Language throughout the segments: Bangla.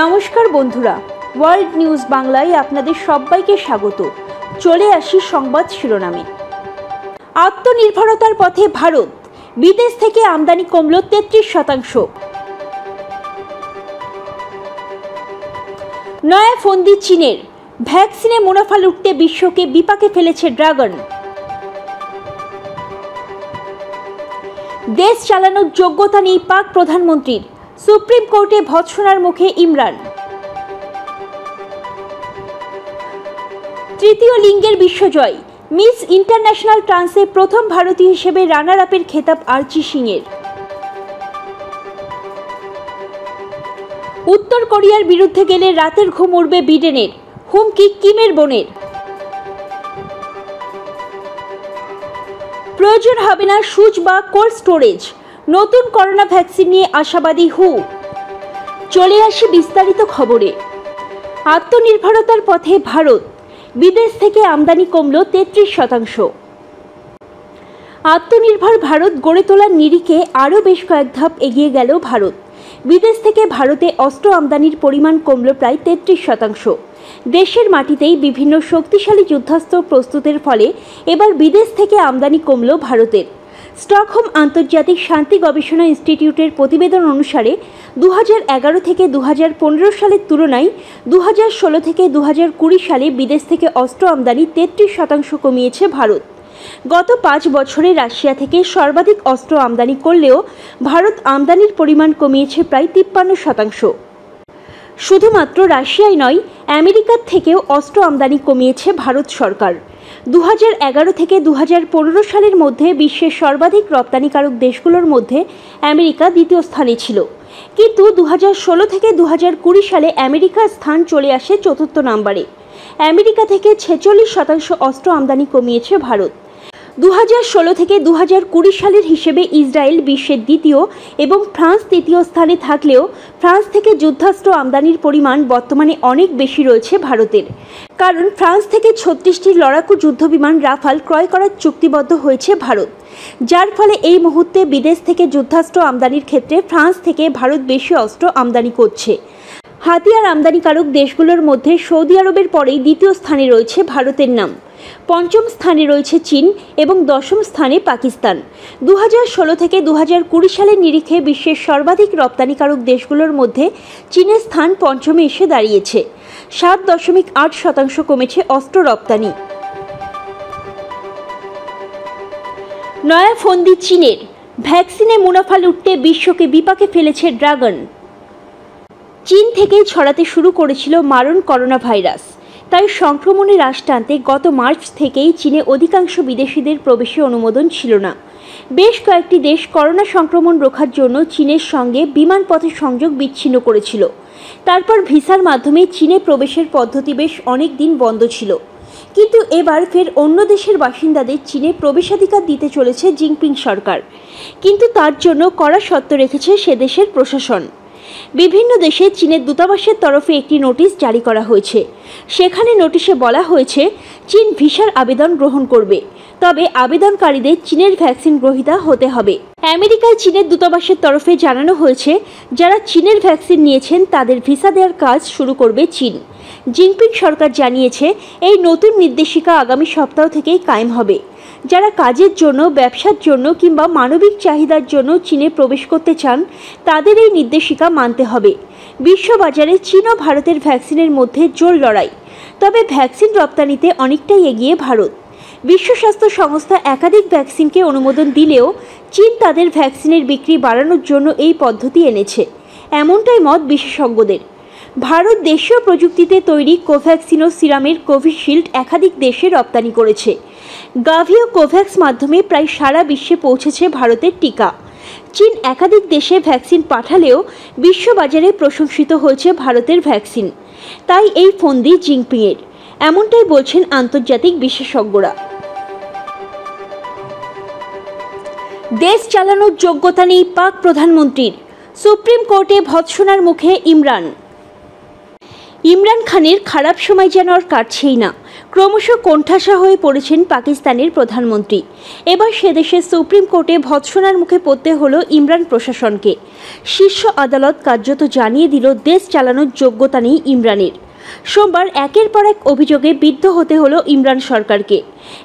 নমস্কার বন্ধুরা, ওয়ার্ল্ড নিউজ বাংলায় আপনাদের সবাইকে স্বাগত। চলে আসি সংবাদ শিরোনামে। আত্মনির্ভরতার পথে ভারত, বিদেশ থেকে আমদানি কমল 33%। নয়া ফন্দি চীনের, ভ্যাকসিনে মুনাফা লুটতে বিশ্বকে বিপাকে ফেলেছে ড্রাগন। দেশ চালানোর যোগ্যতা নেই পাক প্রধানমন্ত্রীর, সুপ্রিম কোর্টে ভৎসনার মুখে ইমরান। তৃতীয় লিঙ্গের বিশ্বজয়, মিস ইন্টারন্যাশনাল ট্রান্সে প্রথম ভারতীয় হিসেবে রানার আপের খেতাব আর্চি সিংয়ের। উত্তর কোরিয়ার বিরুদ্ধে গেলে রাতের ঘুম উড়বে বিডেনের, হুমকি কিমের বোনের। প্রয়োজন হবে না সুচ বা কোল্ড স্টোরেজ, নতুন করোনা ভ্যাকসিন নিয়ে আশাবাদী হু। চলে আসি বিস্তারিত খবরে। আত্মনির্ভরতার পথে ভারত, বিদেশ থেকে আমদানি কমল 33%। আত্মনির্ভর ভারত গড়ে তোলার নিরিখে আরও বেশ কয়েক ধাপ এগিয়ে গেল ভারত। বিদেশ থেকে ভারতে অস্ত্র আমদানির পরিমাণ কমল প্রায় 33%। দেশের মাটিতেই বিভিন্ন শক্তিশালী যুদ্ধাস্ত্র প্রস্তুতের ফলে এবার বিদেশ থেকে আমদানি কমল ভারতের। স্টকহোম আন্তর্জাতিক শান্তি গবেষণা ইনস্টিটিউটের প্রতিবেদন অনুসারে 2011 থেকে 2015 সালের তুলনায় 2016 থেকে 2020 সালে বিদেশ থেকে অস্ত্র আমদানি 33% কমিয়েছে ভারত। গত 5 বছরে রাশিয়া থেকে সর্বাধিক অস্ত্র আমদানি করলেও ভারত আমদানির পরিমাণ কমিয়েছে প্রায় 53%। শুধুমাত্র রাশিয়াই নয়, আমেরিকার থেকেও অস্ত্র আমদানি কমিয়েছে ভারত সরকার। 2011 থেকে 2015 সালের মধ্যে বিশ্বের সর্বাধিক রপ্তানিকারক দেশগুলোর মধ্যে আমেরিকা দ্বিতীয় স্থানে ছিল, কিন্তু 2016 থেকে 2020 সালে আমেরিকার স্থান চলে আসে চতুর্থ নম্বরে। আমেরিকা থেকে 46% অস্ত্র আমদানি কমিয়েছে ভারত। 2016 থেকে 2020 সালের হিসেবে ইসরায়েল বিশ্বের দ্বিতীয় এবং ফ্রান্স তৃতীয় স্থানে থাকলেও ফ্রান্স থেকে যুদ্ধাস্ত্র আমদানির পরিমাণ বর্তমানে অনেক বেশি রয়েছে ভারতের, কারণ ফ্রান্স থেকে 36টি লড়াকু যুদ্ধবিমান রাফাল ক্রয় করার চুক্তিবদ্ধ হয়েছে ভারত, যার ফলে এই মুহূর্তে বিদেশ থেকে যুদ্ধাস্ত্র আমদানির ক্ষেত্রে ফ্রান্স থেকে ভারত বেশি অস্ত্র আমদানি করছে। হাতিয়ার আমদানিকারক দেশগুলোর মধ্যে সৌদি আরবের পরেই দ্বিতীয় স্থানে রয়েছে ভারতের নাম, পঞ্চম স্থানে রয়েছে চীন এবং দশম স্থানে পাকিস্তান। 2016 থেকে 2020 সালের নিরিখে বিশ্বের সর্বাধিক রপ্তানিকারক দেশগুলোর মধ্যে চীনের স্থান পঞ্চমে এসে দাঁড়িয়েছে। 7.8% কমেছে অস্ত্র রপ্তানি। নয়া ফন্দি চীনের, ভ্যাকসিনে মুনাফা লুটতে বিশ্বকে বিপাকে ফেলেছে ড্রাগন। চীন থেকেই ছড়াতে শুরু করেছিল মারণ করোনা ভাইরাস, তাই সংক্রমণের হ্রাস টানতে গত মার্চ থেকেই চীনে অধিকাংশ বিদেশিদের প্রবেশে অনুমোদন ছিল না। বেশ কয়েকটি দেশ করোনা সংক্রমণ রোখার জন্য চীনের সঙ্গে বিমানপথে সংযোগ বিচ্ছিন্ন করেছিল। তারপর ভিসার মাধ্যমে চীনে প্রবেশের পদ্ধতি বেশ অনেক দিন বন্ধ ছিল, কিন্তু এবার ফের অন্য দেশের বাসিন্দাদের চীনে প্রবেশাধিকার দিতে চলেছে জিনপিং সরকার, কিন্তু তার জন্য কড়া শর্ত রেখেছে সে দেশের প্রশাসন। বিভিন্ন দেশে চীনের দূতাবাসের তরফে একটি নোটিশ জারি করা হয়েছে। সেখানে নোটিশে বলা হয়েছে চীন ভিসার আবেদন গ্রহণ করবে, তবে আবেদনকারীদের চীনের ভ্যাকসিন গ্রহীতা হতে হবে। আমেরিকায় চীনের দূতাবাসের তরফে জানানো হয়েছে যারা চীনের ভ্যাকসিন নিয়েছেন তাদের ভিসা দেওয়ার কাজ শুরু করবে চীন। জিনপিং সরকার জানিয়েছে এই নতুন নির্দেশিকা আগামী সপ্তাহ থেকেই কায়েম হবে। যারা কাজের জন্য, ব্যবসার জন্য কিংবা মানবিক চাহিদার জন্য চীনে প্রবেশ করতে চান তাদের এই নির্দেশিকা মানতে হবে। বিশ্ববাজারে চীন ও ভারতের ভ্যাকসিনের মধ্যে জোর লড়াই, তবে ভ্যাকসিন রপ্তানিতে অনেকটাই এগিয়ে ভারত। বিশ্ব স্বাস্থ্য সংস্থা একাধিক ভ্যাকসিনকে অনুমোদন দিলেও চীন তাদের ভ্যাকসিনের বিক্রি বাড়ানোর জন্য এই পদ্ধতি এনেছে, এমনটাই মত বিশেষজ্ঞদের। ভারত দেশীয় প্রযুক্তিতে তৈরি কোভ্যাক্সিন ও সিরামের কোভিশিল্ড একাধিক দেশে রপ্তানি করেছে। গাভি ও কোভ্যাক্স মাধ্যমে প্রায় সারা বিশ্বে পৌঁছেছে ভারতের টিকা। চীন একাধিক দেশে ভ্যাকসিন পাঠালেও বিশ্ববাজারে প্রশংসিত হয়েছে ভারতের ভ্যাকসিন, তাই এই ফন্দি জিনপিংয়ের, এমনটাই বলছেন আন্তর্জাতিক বিশেষজ্ঞরা। দেশ চালানোর যোগ্যতা নেই পাক প্রধানমন্ত্রীর, সুপ্রিম কোর্টে ভৎসনার মুখে ইমরান। इमरान खानेर खराब समय जान और काटछेई ना, क्रमश कोणठासा हয়ে পড়েছেন পাকিস্তানের প্রধানমন্ত্রী। এবার সে দেশে সুপ্রিম কোর্টে ভৎসনার মুখে পড়তে হলো ইমরান প্রশাসনকে। শীর্ষ আদালত কার্যত জানিয়ে দিল দেশ চালানোর যোগ্যতা নেই ইমরানের। সোমবার একের পর এক অভিযোগে বিদ্ধ হতে হলো ইমরান সরকারকে।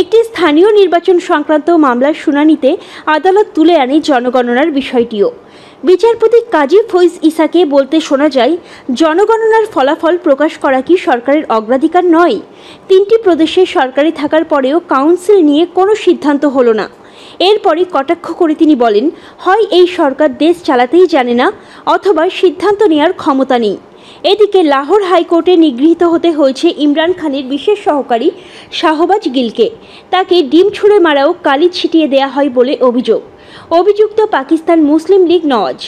একটি স্থানীয় নির্বাচন সংক্রান্ত মামলার শুনানিতে আদালত তুলে আনে জনগণনার বিষয়টিও। বিচারপতি কাজী ফৈজ ইসাকে বলতে শোনা যায়, জনগণনার ফলাফল প্রকাশ করা কি সরকারের অগ্রাধিকার নয়? তিনটি প্রদেশে সরকারি থাকার পরেও কাউন্সিল নিয়ে কোনো সিদ্ধান্ত হলো না। এরপরই কটাক্ষ করে তিনি বলেন, হয় এই সরকার দেশ চালাতেই জানে না, অথবা সিদ্ধান্ত নেওয়ার ক্ষমতা নেই। এদিকে লাহোর হাইকোর্টে নিগৃহীত হতে হয়েছে ইমরান খানের বিশেষ সহকারী শাহবাজ গিলকে। তাকে ডিম ছুঁড়ে মারাও কালি ছিটিয়ে দেয়া হয় বলে অভিযোগ। অভিযুক্ত পাকিস্তান মুসলিম লীগ নওয়াজ।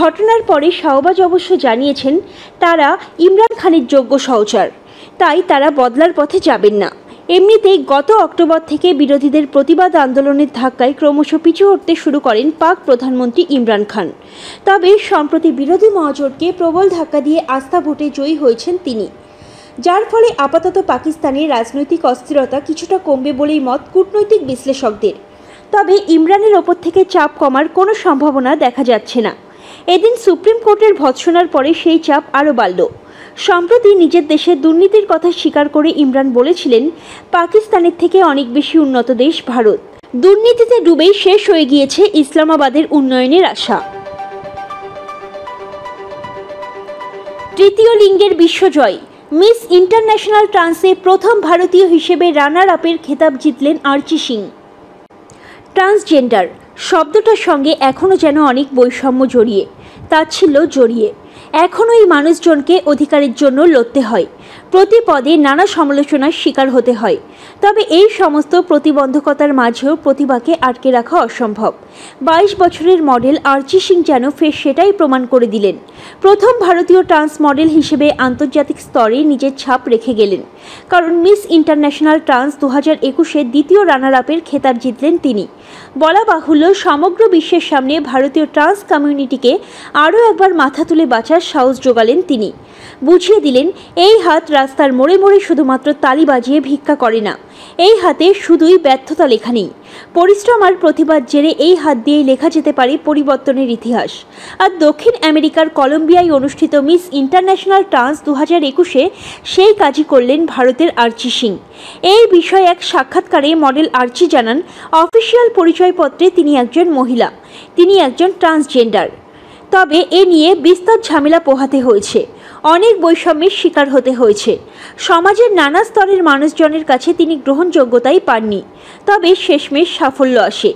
ঘটনার পরে শাহবাজ অবশ্য জানিয়েছেন, তারা ইমরান খানের যোগ্য সহচর, তাই তারা বদলার পথে যাবেন না। এমনিতেই গত অক্টোবর থেকে বিরোধীদের প্রতিবাদ আন্দোলনের ধাক্কায় ক্রমশ পিছু হটতে শুরু করেন পাক প্রধানমন্ত্রী ইমরান খান। তবে সম্প্রতি বিরোধী মহাজোটকে প্রবল ধাক্কা দিয়ে আস্থা ভোটে জয়ী হয়েছেন তিনি, যার ফলে আপাতত পাকিস্তানের রাজনৈতিক অস্থিরতা কিছুটা কমবে বলেই মত কূটনৈতিক বিশ্লেষকদের। তবে ইমরানের ওপর থেকে চাপ কমার কোনো সম্ভাবনা দেখা যাচ্ছে না। এদিন সুপ্রিম কোর্টের ভৎসনার পরে সেই চাপ আরও বাড়ল। সম্প্রতি নিজের দেশে দুর্নীতির কথা স্বীকার করে ইমরান বলেছিলেন, পাকিস্তানের থেকে অনেক বেশি উন্নত দেশ ভারত, দুর্নীতিতে ডুবেই শেষ হয়ে গিয়েছে ইসলামাবাদের উন্নয়নের আশা। তৃতীয় লিঙ্গের বিশ্বজয়, মিস ইন্টারন্যাশনাল ট্রান্সে প্রথম ভারতীয় হিসেবে রানার আপের খেতাব জিতলেন আর্চি সিং। ট্রান্সজেন্ডার শব্দটার সঙ্গে এখনও যেন অনেক বৈষম্য জড়িয়ে, তাচ্ছিল্য জড়িয়ে। এখনও এই মানুষজনকে অধিকারের জন্য লড়তে হয়, প্রতি পদে নানা সমালোচনার শিকার হতে হয়। তবে এই সমস্ত প্রতিবন্ধকতার মাঝেও প্রতিভাকে আটকে রাখা অসম্ভব। 22 বছরের মডেল আর্চি সিং যেন ফের সেটাই প্রমাণ করে দিলেন। প্রথম ভারতীয় ট্রান্স মডেল হিসেবে আন্তর্জাতিক স্তরে নিজের ছাপ রেখে গেলেন, কারণ মিস ইন্টারন্যাশনাল ট্রান্স 2021-এ দ্বিতীয় রানার আপের খেতাব জিতলেন তিনি। বলা বাহুল্য, সমগ্র বিশ্বের সামনে ভারতীয় ট্রান্স কমিউনিটিকে আরও একবার মাথা তুলে বাঁচার সাহস জোগালেন তিনি। বুঝিয়ে দিলেন, এই হাত রাস্তার মোড়ে মোড়ে শুধুমাত্র তালি বাজিয়ে ভিক্ষা করে না, এই হাতে শুধুই ব্যর্থতা লেখা নেই, পরিশ্রম আর প্রতিবাদ জেরে এই হাত দিয়েই লেখা যেতে পারে পরিবর্তনের ইতিহাস। আর দক্ষিণ আমেরিকার কলম্বিয়ায় অনুষ্ঠিত মিস ইন্টারন্যাশনাল ট্রান্স 2021-এ সেই কাজই করলেন ভারতের আর্চি সিং। এই বিষয়ে এক সাক্ষাৎকারে মডেল আর্চি জানান, অফিসিয়াল পরিচয়পত্রে তিনি একজন মহিলা, তিনি একজন ট্রান্সজেন্ডার। তবে এ নিয়ে বিস্তর ঝামেলা পোহাতে হয়েছে, অনেক বৈষম্যের শিকার হতে হয়েছে। সমাজের নানা স্তরের মানুষজনের কাছে তিনি গ্রহণযোগ্যতাই পাননি, তবে শেষমেশ সাফল্য আসে।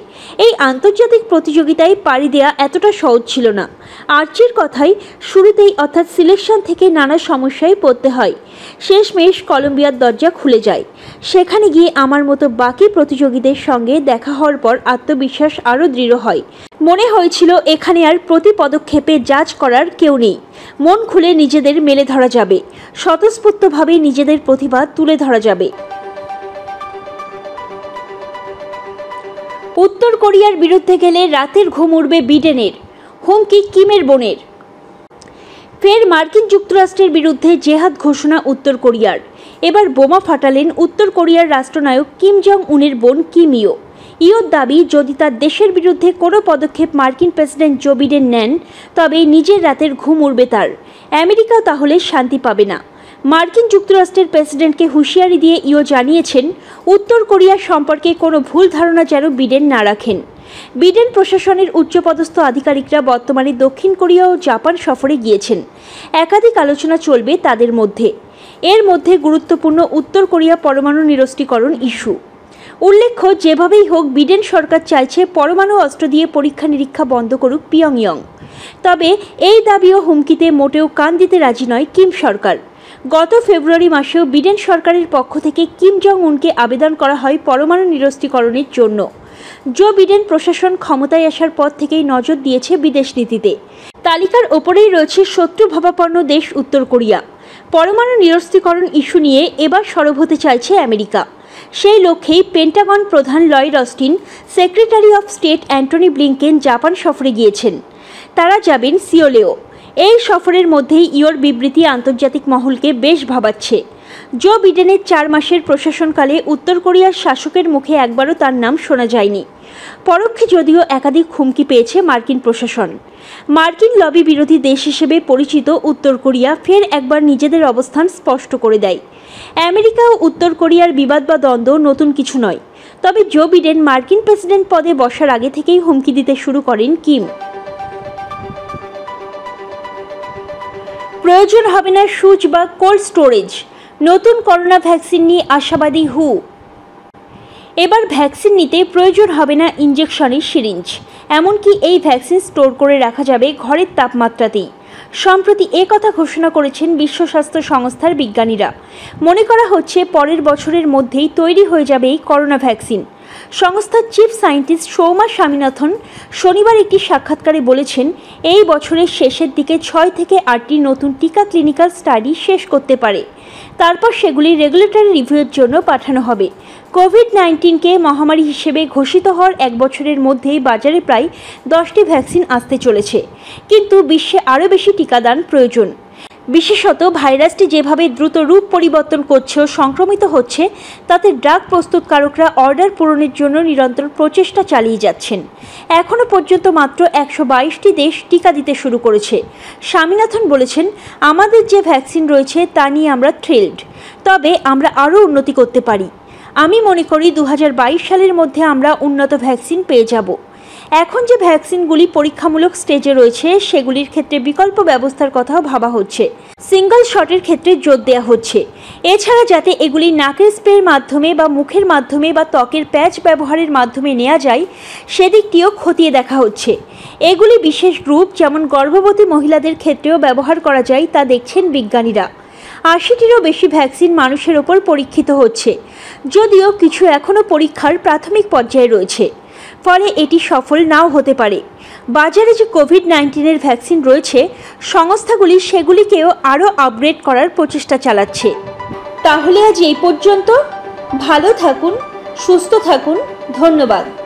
এই আন্তর্জাতিক প্রতিযোগিতায় পাড়ি দেয়া এতটা সহজ ছিল না। আর্চির কথায়, শুরুতেই অর্থাৎ সিলেকশন থেকে নানা সমস্যায় পড়তে হয়, শেষমেশ কলম্বিয়ার দরজা খুলে যায়। সেখানে গিয়ে আমার মতো বাকি প্রতিযোগীদের সঙ্গে দেখা হওয়ার পর আত্মবিশ্বাস আরও দৃঢ় হয়। মনে হয়েছিল এখানে আর প্রতি পদক্ষেপে জাজ করার কেউ নেই, মন খুলে নিজেদের মেলে ধরা যাবে, স্বতঃস্ফূর্তভাবে নিজেদের প্রতিভা তুলে ধরা যাবে। উত্তর কোরিয়ার বিরুদ্ধে গেলে রাতের ঘুম উড়বে বিডেনের, হুমকি কিমের বোনের। ফের মার্কিন যুক্তরাষ্ট্রের বিরুদ্ধে জেহাদ ঘোষণা উত্তর কোরিয়ার। এবার বোমা ফাটালেন উত্তর কোরিয়ার রাষ্ট্রনায়ক কিম জং উনের বোন কিম ইয়ো। ইয়োর দাবি, যদি তার দেশের বিরুদ্ধে কোনো পদক্ষেপ মার্কিন প্রেসিডেন্ট জো বিডেন নেন, তবে নিজের রাতের ঘুম উড়বে তার, আমেরিকাও তাহলে শান্তি পাবে না। মার্কিন যুক্তরাষ্ট্রের প্রেসিডেন্টকে হুঁশিয়ারি দিয়ে ইয়ো জানিয়েছেন, উত্তর কোরিয়া সম্পর্কে কোনো ভুল ধারণা যেন বিডেন না রাখেন। বিডেন প্রশাসনের উচ্চপদস্থ আধিকারিকরা বর্তমানে দক্ষিণ কোরিয়া ও জাপান সফরে গিয়েছেন। একাধিক আলোচনা চলবে তাদের মধ্যে। এর মধ্যে গুরুত্বপূর্ণ উত্তর কোরিয়া পরমাণু নিরস্ত্রীকরণ ইস্যু। উল্লেখ্য, যেভাবেই হোক বিডেন সরকার চাইছে পরমাণু অস্ত্র দিয়ে পরীক্ষা নিরীক্ষা বন্ধ করুক পিয়ংইয়ং। তবে এই দাবি ও হুমকিতে মোটেও কান দিতে রাজি নয় কিম সরকার। গত ফেব্রুয়ারি মাসেও বিডেন সরকারের পক্ষ থেকে কিম জং উনকে আবেদন করা হয় পরমাণু নিরস্ত্রীকরণের জন্য। জো বিডেন প্রশাসন ক্ষমতায় আসার পর থেকেই নজর দিয়েছে বিদেশ নীতিতে। তালিকার ওপরেই রয়েছে শত্রুভাবাপন্ন দেশ উত্তর কোরিয়া। পরমাণু নিরস্ত্রীকরণ ইস্যু নিয়ে এবার সরব হতে চাইছে আমেরিকা। সেই লক্ষ্যেই পেন্টাগন প্রধান Lloyd Austin, secretary of state Antony Blinken Japan সফরে গিয়েছেন। তারা যাবেন সিওলেও। এই সফরের মধ্যেই ইওর বিবৃতি আন্তর্জাতিক মহলকে বেশ ভাবাচ্ছে। জো বিডেনের ৪ মাসের প্রশাসনকালে উত্তর কোরিয়ার শাসকের মুখে একবারও তার নাম শোনা যায়নি। পরোক্ষে যদিও একাধিক হুমকি পেয়েছে মার্কিন প্রশাসন। মার্কিন লবি বিরোধী দেশ হিসেবে পরিচিত উত্তর কোরিয়া ফের একবার নিজেদের অবস্থান স্পষ্ট করে দেয়। আমেরিকা ও উত্তর কোরিয়ার বিবাদ বা দ্বন্দ্ব নতুন কিছু নয়, তবে জো বিডেন মার্কিন প্রেসিডেন্ট পদে বসার আগে থেকেই হুমকি দিতে শুরু করেন কিম। প্রয়োজন হবে না সুচ বা কোল্ড স্টোরেজ, নতুন করোনা ভ্যাকসিন নিয়ে আশাবাদী হু। এবার ভ্যাকসিন নিতে প্রয়োজন হবে না ইঞ্জেকশনের সিরিঞ্জ, এমনকি এই ভ্যাকসিন স্টোর করে রাখা যাবে ঘরের তাপমাত্রাতেই। সম্প্রতি একথা ঘোষণা করেছেন বিশ্ব স্বাস্থ্য সংস্থার বিজ্ঞানীরা। মনে করা হচ্ছে পরের বছরের মধ্যেই তৈরি হয়ে যাবে এই করোনা ভ্যাকসিন। সংস্থার চিফ সায়েন্টিস্ট সৌম্যা স্বামীনাথন শনিবার একটি সাক্ষাৎকারে বলেছেন, এই বছরের শেষের দিকে ৬ থেকে ৮টি নতুন টিকা ক্লিনিক্যাল স্টাডি শেষ করতে পারে, তারপর সেগুলি রেগুলেটরি রিভিউয়ের জন্য পাঠানো হবে। কোভিড-19কে মহামারী হিসেবে ঘোষিত হওয়ার ১ বছরের মধ্যেই বাজারে প্রায় ১০টি ভ্যাকসিন আসতে চলেছে, কিন্তু বিশ্বে আরও বেশি টিকাদান প্রয়োজন। বিশেষত ভাইরাসটি যেভাবে দ্রুত রূপ পরিবর্তন করছে ও সংক্রমিত হচ্ছে, তাতে ড্রাগ প্রস্তুতকারকরা অর্ডার পূরণের জন্য নিরন্তর প্রচেষ্টা চালিয়ে যাচ্ছেন। এখনও পর্যন্ত মাত্র ১২২টি দেশ টিকা দিতে শুরু করেছে। স্বামীনাথন বলেছেন, আমাদের যে ভ্যাকসিন রয়েছে তা নিয়ে আমরা থ্রিলড, তবে আমরা আরও উন্নতি করতে পারি। আমি মনে করি ২০২২ সালের মধ্যে আমরা উন্নত ভ্যাকসিন পেয়ে যাব। এখন যে ভ্যাকসিনগুলি পরীক্ষামূলক স্টেজে রয়েছে সেগুলির ক্ষেত্রে বিকল্প ব্যবস্থার কথাও ভাবা হচ্ছে, সিঙ্গল শটের ক্ষেত্রে জোর দেওয়া হচ্ছে। এছাড়া যাতে এগুলি নাকের স্প্রের মাধ্যমে বা মুখের মাধ্যমে বা ত্বকের প্যাচ ব্যবহারের মাধ্যমে নেওয়া যায় সেদিকটিও খতিয়ে দেখা হচ্ছে। এগুলি বিশেষ গ্রুপ যেমন গর্ভবতী মহিলাদের ক্ষেত্রেও ব্যবহার করা যায় তা দেখছেন বিজ্ঞানীরা। ৮০টিরও বেশি ভ্যাকসিন মানুষের ওপর পরীক্ষিত হচ্ছে, যদিও কিছু এখনও পরীক্ষার প্রাথমিক পর্যায়ে রয়েছে, ফলে এটি সফল নাও হতে পারে। বাজারে যে কোভিড-19-এর ভ্যাকসিন রয়েছে, সংস্থাগুলি সেগুলিকেও আরও আপগ্রেড করার প্রচেষ্টা চালাচ্ছে। তাহলে আজ এই পর্যন্ত। ভালো থাকুন, সুস্থ থাকুন, ধন্যবাদ।